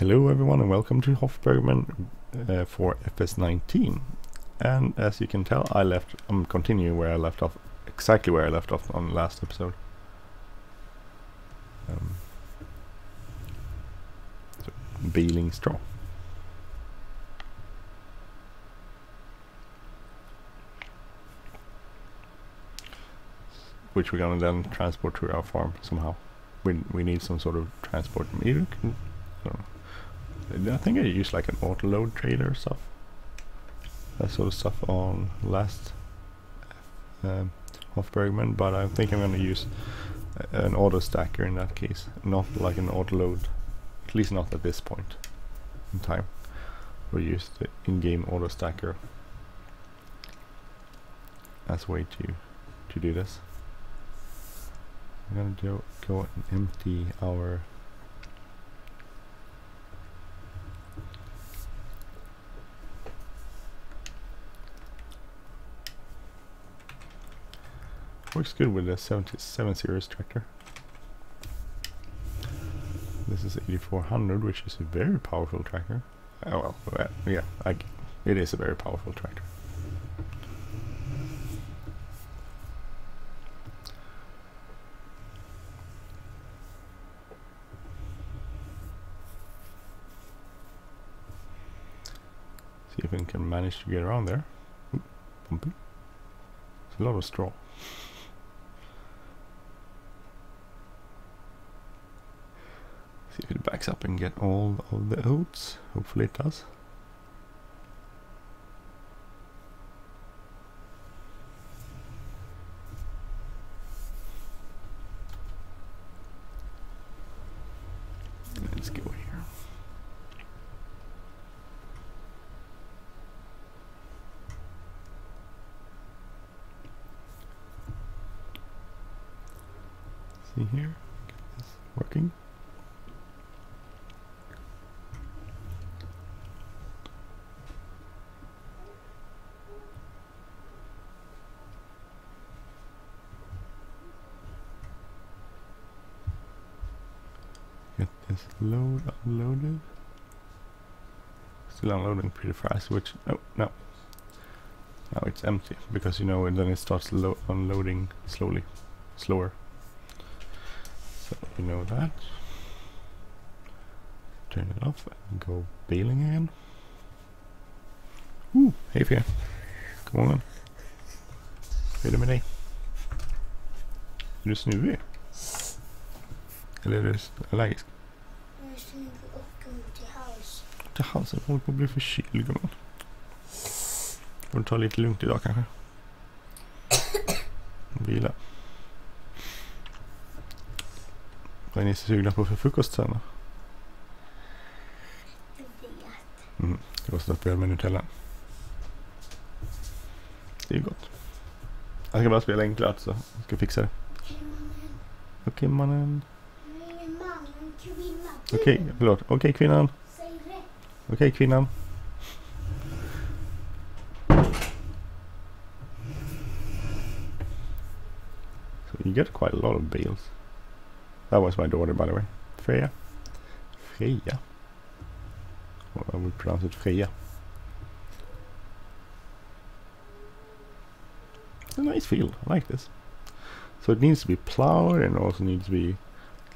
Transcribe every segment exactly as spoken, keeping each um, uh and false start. Hello everyone and welcome to Hof Bergmann uh, for F S nineteen. And as you can tell, I left, I'm um, continuing where I left off, exactly where I left off on the last episode. Um, so, baling straw. Which we're going to then transport to our farm somehow. We, we need some sort of transport meter. I think I used like an auto load trailer or stuff. That sort of stuff on last um, Hof Bergmann, but I think I'm going to use an auto stacker in that case, not like an auto load, at least not at this point in time. We'll use the in-game auto stacker as a way to to do this. I'm going to go, go and empty our works good with the seventy-seven series tractor. This is eighty-four hundred, which is a very powerful tractor. Oh well, yeah, I, it is a very powerful tractor. See if we can manage to get around there. Oop, bumpy. It's a lot of straw. See if it backs up and get all of the oats. Hopefully it does. Let's go here. See here, get this working. Load unloaded. Still unloading pretty fast, which oh no. Now it's empty because you know, and then it starts lo unloading slowly, slower. So you know that. Turn it off and go baling again. Ooh, hey Fia. Come on. Wait a minute. Just nu. Eller just läggs. Till halsen, håller på att bli förkyld, gumman. Får du ta lite lugnt idag kanske? Vila. Vad är ni så sugna på för frukost sen då? Jag vet. Mm, det var stoppbröd med Nutella. Det är ju gott. Jag ska bara spela enklare så jag ska fixa det. Okej mannen. Okej, förlåt. Okej kvinnan. Okej okay, kvinnan. So you get quite a lot of bales. That was my daughter, by the way. Freya. Freya. Well, I would pronounce it Freya. It's a nice field. I like this. So it needs to be plowed and also needs to be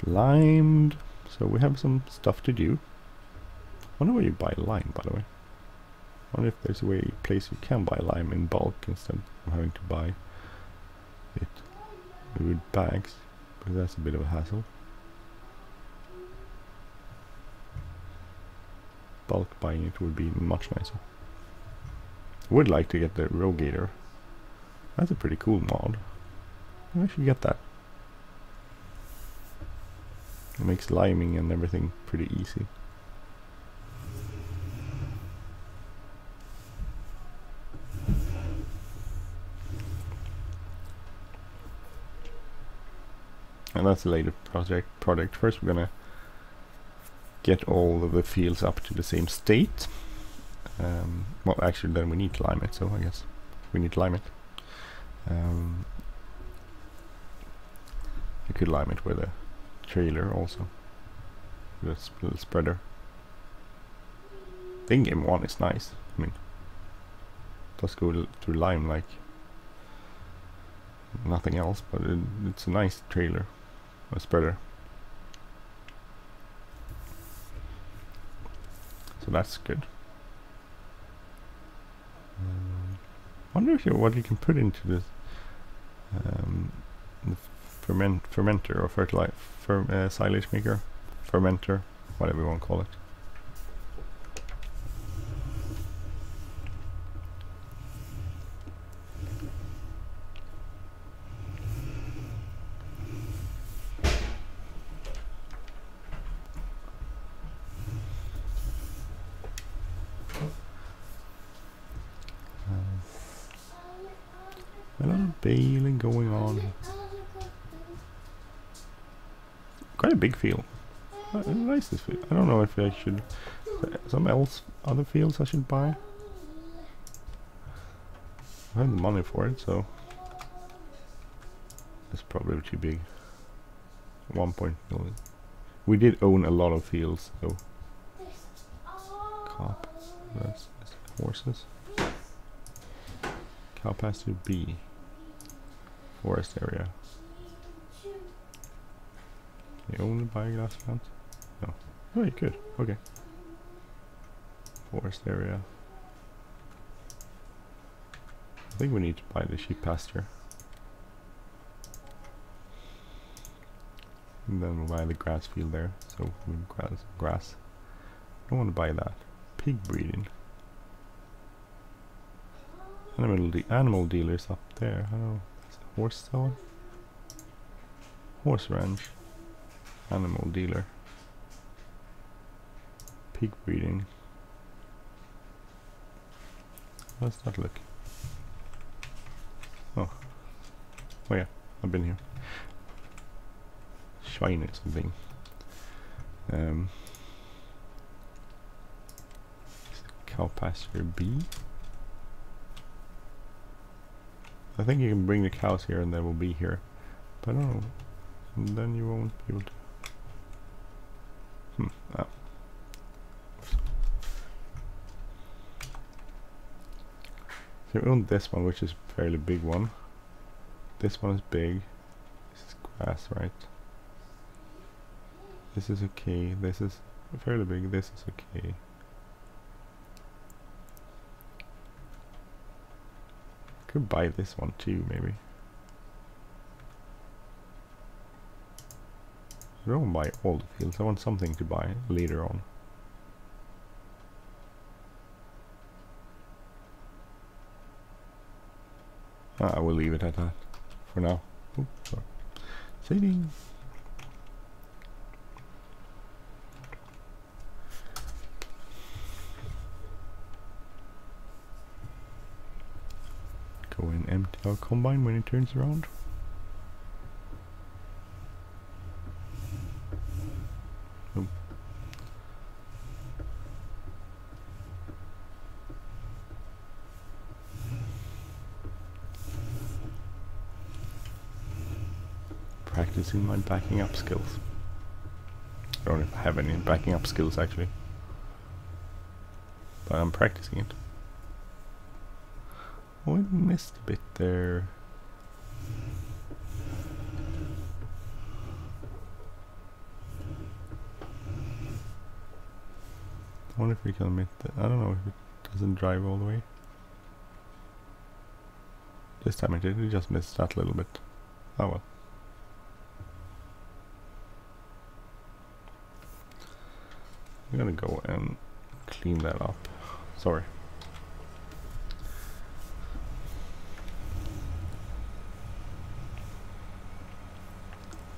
limed. So we have some stuff to do. I wonder where you buy lime, by the way. I wonder if there's a way, place you can buy lime in bulk instead of having to buy it with bags, because that's a bit of a hassle. Bulk buying it would be much nicer. I would like to get the Rogator. That's a pretty cool mod. I should get that. It makes liming and everything pretty easy. And that's a later project. Product. First we're gonna get all of the fields up to the same state. Um, well, actually then we need to lime it, so I guess we need to lime it. Um, I could lime it with a trailer also, with a little spreader. I think game one is nice. I mean, does go through Lime like nothing else, but it, it's a nice trailer. It's better. So that's good. Um, wonder if you what you can put into this um, the ferment fermenter or fertilizer fer uh, silage maker, fermenter, whatever you want to call it. Big field. I, I, nice this field. I don't know if I should some else other fields I should buy. I have the money for it, so it's probably too big. one point million. We did own a lot of fields though. Cop. That's, that's horses. Cow pasture B. Forest area. You only buy glass plant? No. Oh, you could. Okay. Forest area. I think we need to buy the sheep pasture. And then we'll buy the grass field there. So we grass. grass. I don't want to buy that. Pig breeding. Animal, de animal dealers up there. I don't know. That's a horse store. Horse ranch. Animal dealer, pig breeding. How's that look? Oh, oh yeah, I've been here. Shrine or something. Um, cow pasture B. I think you can bring the cows here, and they will be here. But I don't know. And then you won't be able to. Hmm. Ah. So we own this one, which is a fairly big one. This one is big. This is grass, right? This is okay. This is fairly big. This is okay. Could buy this one too, maybe. I don't buy all the fields. I want something to buy later on. Ah, I will leave it at that for now. Oops, sorry. Saving. Go and empty our combine when it turns around. Practicing my backing up skills. I don't have any backing up skills actually, but I'm practicing it. Oh, I missed a bit there. I wonder if we can admit that. I don't know if it doesn't drive all the way. This time it did, we just missed that little bit. Oh well. I'm gonna go and clean that up. Sorry.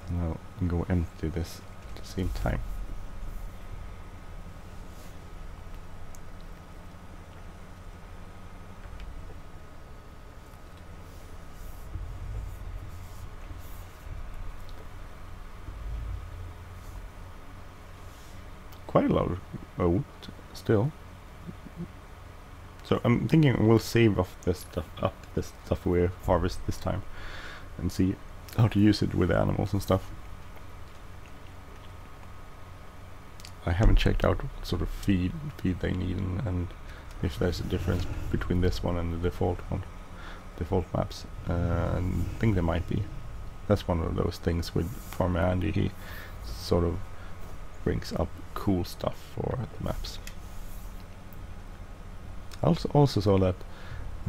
And I'll go empty this at the same time. Quite a lot of oat still, so I'm thinking we'll save off this stuff up this stuff we harvest this time and see how to use it with animals and stuff. I haven't checked out what sort of feed feed they need, and, and if there's a difference between this one and the default one, default maps. Uh, I think there might be. That's one of those things with Farmer Andy. He sort of brings up cool stuff for the maps. I also, also saw that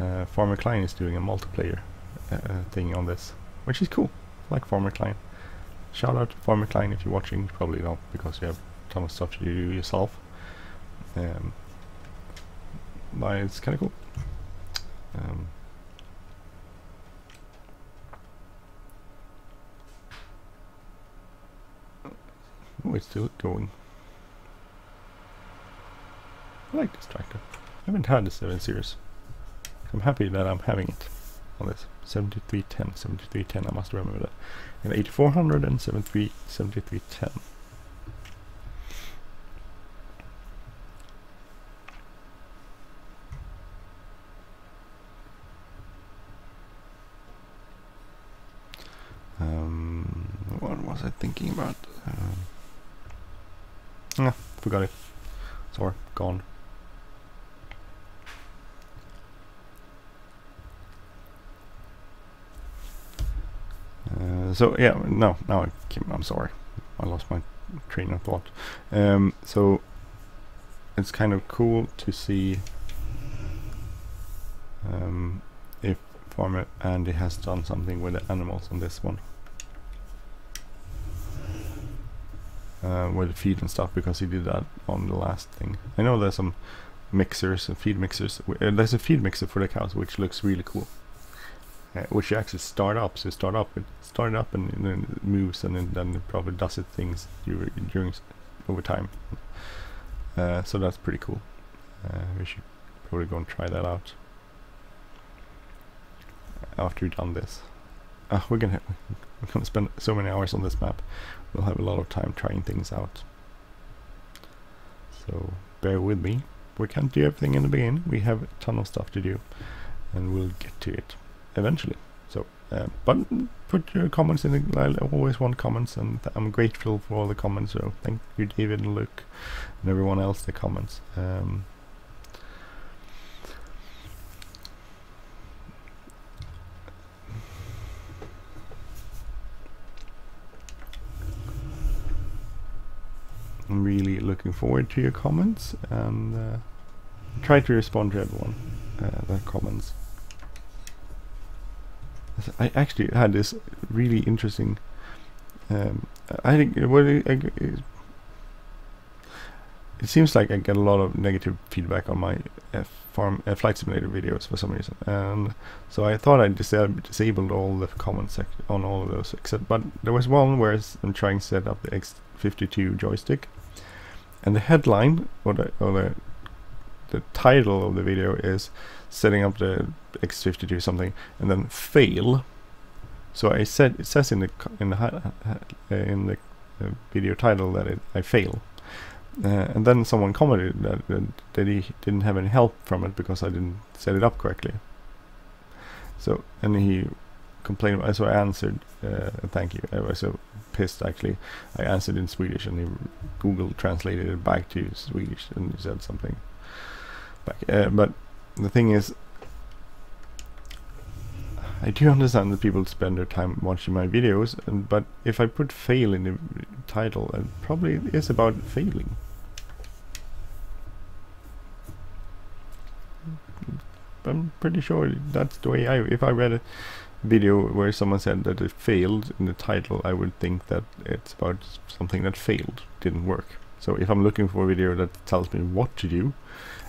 uh, Farmer Klein is doing a multiplayer uh, thing on this, which is cool. I like Farmer Klein. Shout out to Farmer Klein if you're watching. Probably not, because you have a ton of stuff to do yourself. Um, but it's kind of cool. Um, Oh, it's still going. I like this tractor. I haven't had the seven series. I'm happy that I'm having it on this. seventy-three ten, seventy-three ten, I must remember that. And eighty-four hundred and seventy-three ten. Um, what was I thinking about? Um, Ah, forgot it. Sorry, gone. Uh, so yeah, no, now I came, I'm sorry, I lost my train of thought. Um, so it's kind of cool to see um, if Farmer Andy has done something with the animals on this one. Uh, with the feed and stuff, because he did that on the last thing. I know there's some mixers and feed mixers. Uh, there's a feed mixer for the cows, which looks really cool. Uh, which you actually start up, so start up, it start up, and, and then it moves, and then, then it probably does its things during, during over time. Uh, so that's pretty cool. Uh, we should probably go and try that out after we've done this. Uh, we're gonna we're gonna spend so many hours on this map. We'll have a lot of time trying things out. So bear with me. We can't do everything in the beginning. We have a ton of stuff to do, and we'll get to it eventually. So, uh, but put your comments in. The, I always want comments, and th I'm grateful for all the comments. So thank you, David and Luke, and everyone else. The comments. Um, I'm really looking forward to your comments, and uh, try to respond to everyone uh, that comments. I actually had this really interesting. Um, I think well, it seems like I get a lot of negative feedback on my F farm uh, flight simulator videos for some reason, and so I thought I disab disabled all the comments on all of those except. But there was one where I'm trying to set up the X fifty-two joystick. And the headline, or, the, or the, the title of the video is setting up the X fifty-two something, and then fail. So I said it says in the in the in the uh, video title that it, I fail, uh, and then someone commented that, that that he didn't have any help from it because I didn't set it up correctly. So and he complained, so I answered uh, thank you. I was so pissed actually. I answered in Swedish, and he Google translated it back to Swedish, and he said something back. Uh, but the thing is, I do understand that people spend their time watching my videos, and but if I put fail in the title, it probably is about failing. I'm pretty sure that's the way I, if I read it video where someone said that it failed in the title, I would think that it's about something that failed, didn't work. So if I'm looking for a video that tells me what to do,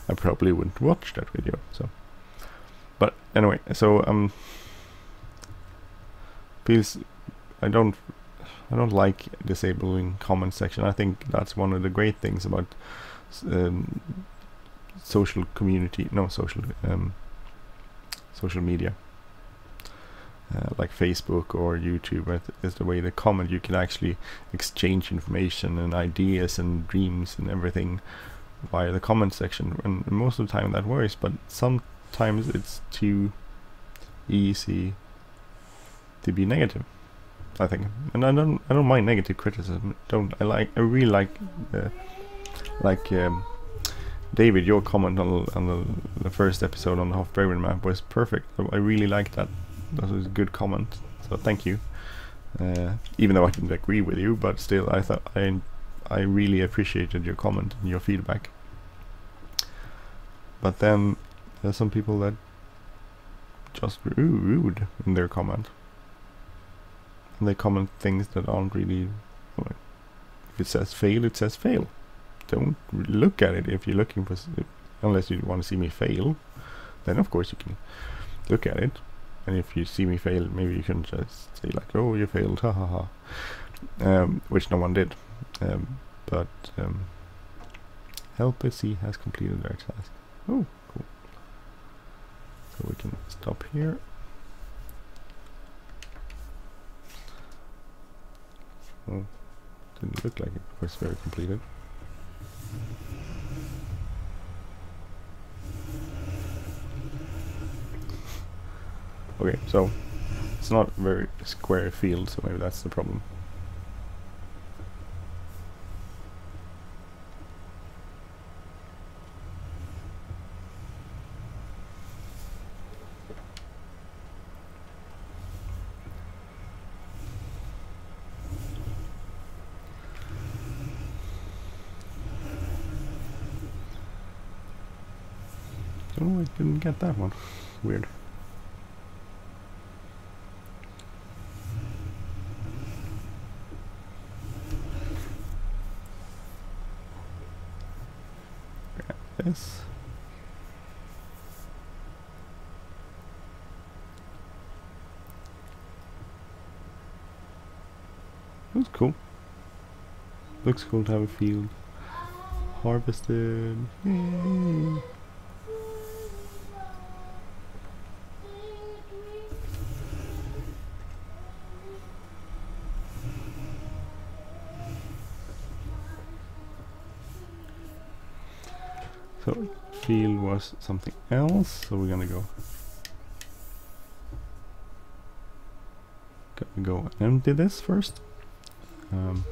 I probably wouldn't watch that video. So, but anyway, so um, please, I don't, I don't like disabling comment section. I think that's one of the great things about um, social community, no social, um, social media. Uh, like Facebook or YouTube is the way to comment. You can actually exchange information and ideas and dreams and everything via the comment section, and most of the time that works, but sometimes it's too easy to be negative, I think. And I don't I don't mind negative criticism. Don't I like I really like uh, like um, David, your comment on, on the, the first episode on the Hof Bergmann map was perfect. I really like that. That was a good comment. So thank you. Uh, even though I didn't agree with you, but still, I thought I I really appreciated your comment and your feedback. But then there's some people that just were rude in their comment. And they comment things that aren't really. Like, if it says fail, it says fail. Don't look at it if you're looking for, unless you want to see me fail, then of course you can look at it. And if you see me fail, maybe you can just say like, "Oh, you failed, ha ha ha," um, which no one did. Um, but um, helper C has completed their task. Oh, cool. So we can stop here. Oh, didn't look like it was very completed. Okay, so it's not a very square field, so maybe that's the problem. Oh, I didn't get that one. Weird. This. That's cool. Looks cool to have a field harvested. Yay. So field was something else, so we're gonna go gonna go empty this first. Um,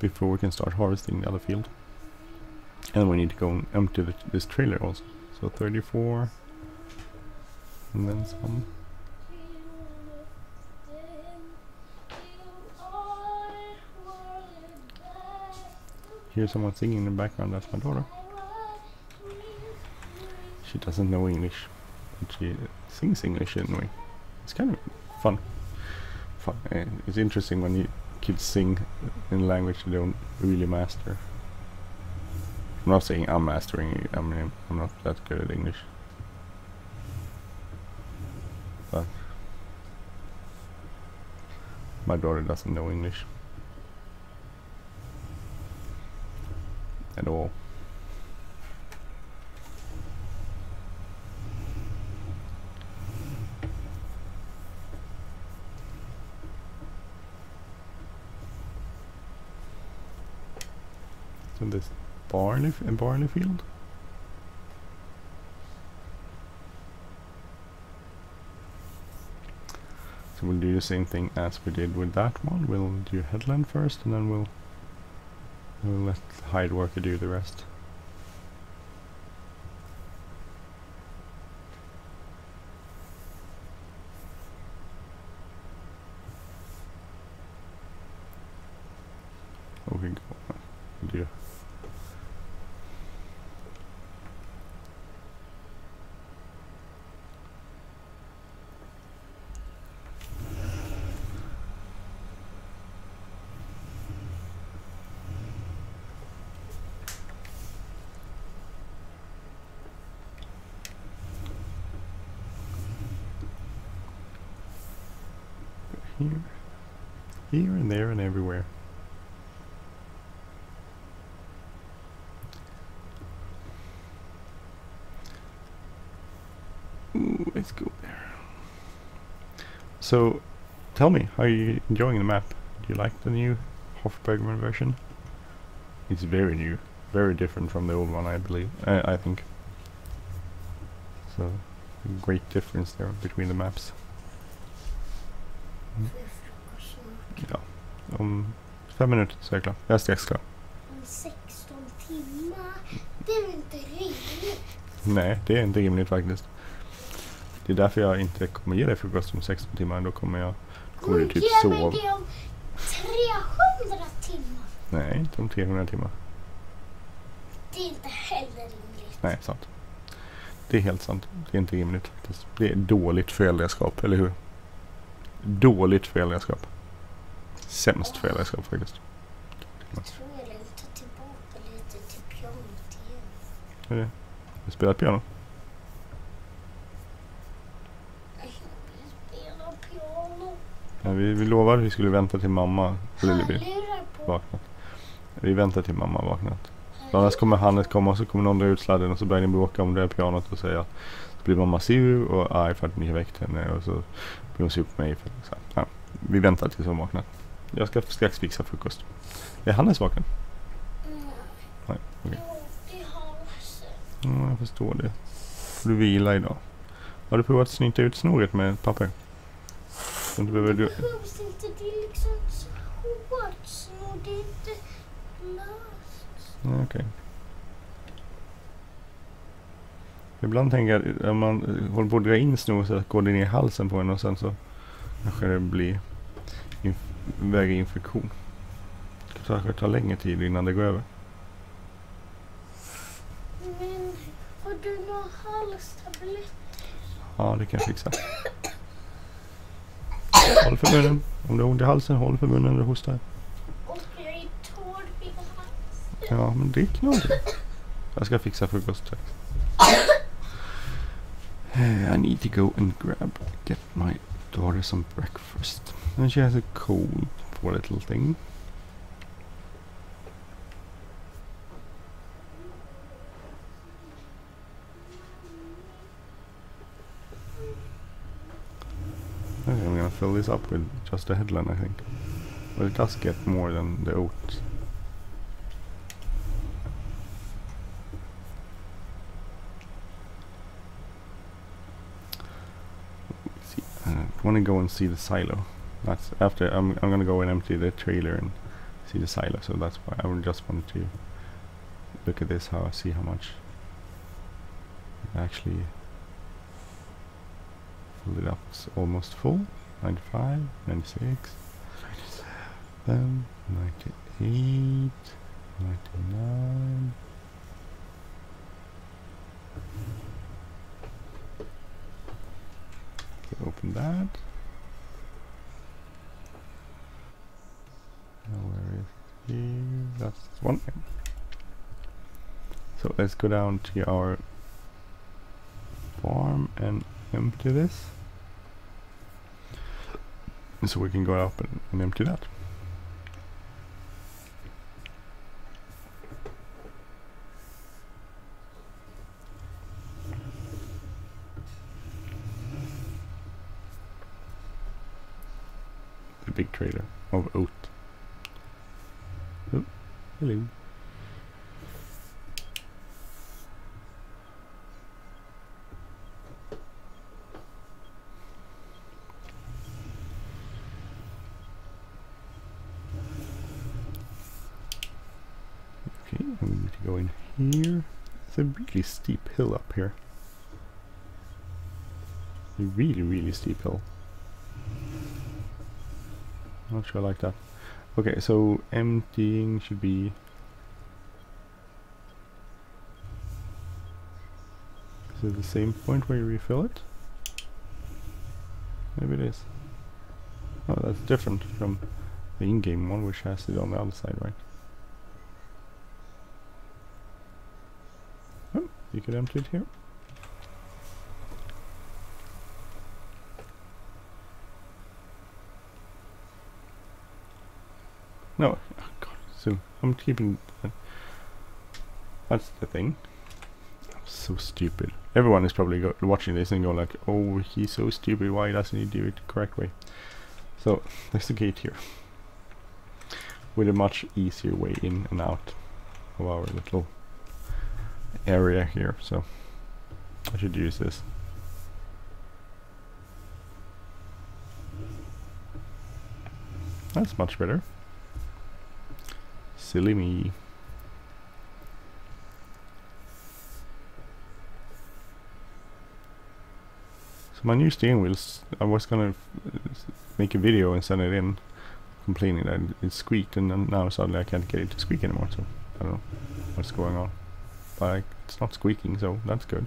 before we can start harvesting the other field. And we need to go and empty the, this trailer also. So thirty-four and then some. Hear someone singing in the background, that's my daughter. She doesn't know English, but she sings English anyway. It's kind of fun. Fun. And it's interesting when you kids sing in a language they don't really master. I'm not saying I'm mastering it, I mean, I'm not that good at English. But my daughter doesn't know English. At all. So this barley f and barley field. So we'll do the same thing as we did with that one. We'll do headland first, and then we'll. We'll let the hide worker do the rest. Okay, go on. Do. Here, here and there and everywhere. Ooh, let's go there. So, tell me, how are you enjoying the map? Do you like the new Hof Bergmann version? It's very new, very different from the old one, I believe. Uh, I think. So, a great difference there between the maps. Mm-hmm. om fem minuter så är jag klar. Jag är strax klar. Om sexton timmar. Det är inte rimligt. Nej, det är inte rimligt faktiskt. Det är därför jag inte kommer ge dig frukost om sexton timmar. Då kommer jag kommer du typ sova. Ge mig det om trehundra timmar. Nej, inte om trehundra timmar. Det är inte heller rimligt. Nej, sant. Det är helt sant. Det är inte rimligt faktiskt. Det är dåligt föräldraskap, eller hur? Dåligt föräldraskap. Sämst föräldraskap faktiskt. Jag tror jag lutar tillbaka lite till pianot igen. Är det? Du spelar piano? Jag vill spela piano. Ja, vi, vi lovade att vi skulle vänta till mamma. Lillebi vaknat. Vi väntar till mamma vaknat. Så annars kommer Hannes komma och så kommer någon dra ut sladden och så börjar ni bråka om det här pianot och säga att så blir mamma sur och arg för att ni har väckt henne och så blir hon sur på mig. För att, så ja, vi väntar tills hon vaknar. Jag ska strax fixa frukost. Är Hannes vaken? Mm. Nej, okej. Okay. Mm, jag förstår det. Får du vila idag? Har du provat att snyta ut snoret med papper? Så du behöver... Det behövs inte, det är liksom så hårt snor, det är inte löst. Okej. Okay. Ibland tänker jag, om man håller på att dra in snor så går det ner i halsen på en och sen så kanske det blir inf väger infektion. Det kanske tar längre tid innan det går över. Men har du några halstabletter? Ja, det kan jag fixa. Håll för munnen. Om du har ont i halsen, håll för munnen när du hostar. Och jag är torr vid halsen. Ja, men drick någonting. Jag ska fixa frukost. Hey, I need to go and grab, get my daughter some breakfast. And she has a cold, poor little thing. Okay, I'm gonna fill this up with just a headland, I think. Well, it does get more than the oats. Want to go and see the silo. That's after I'm I'm gonna go and empty the trailer and see the silo. So that's why I just wanted to look at this, how I see how much it actually filled it up. It's almost full. ninety-five, ninety-six, ninety-seven, ninety-eight, ninety-nine. Open that. Now where is it? Here? That's one thing. So let's go down to our farm and empty this. So we can go up and, and empty that. Big trailer of oat. Oh, hello. Okay, and we need to go in here. It's a really steep hill up here. A really, really steep hill. Not sure I like that. Okay, so emptying should be is it the same point where you refill it? Maybe it is. Oh, that's different from the in-game one, which has it on the other side, right? Oh, you could empty it here. No, oh God, so I'm keeping that. That's the thing. I'm so stupid. Everyone is probably go watching this and go like, oh, he's so stupid, why doesn't he do it the correct way? So there's a gate here with a much easier way in and out of our little area here, so I should use this. That's much better. Silly me. So my new steering wheels, I was gonna make a video and send it in complaining that it squeaked, and then now suddenly I can't get it to squeak anymore, so I don't know what's going on. But I, it's not squeaking, so that's good.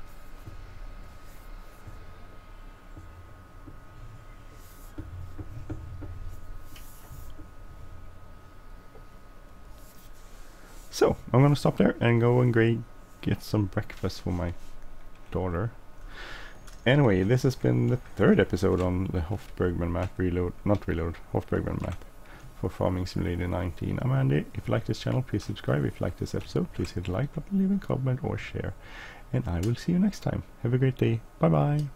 So, I'm gonna stop there and go and Greg get some breakfast for my daughter. Anyway, this has been the third episode on the Hof Bergmann map reload, not reload, Hof Bergmann map for Farming Simulator nineteen. I'm Andy. If you like this channel, please subscribe. If you like this episode, please hit like button, leave a comment or share. And I will see you next time. Have a great day. Bye bye.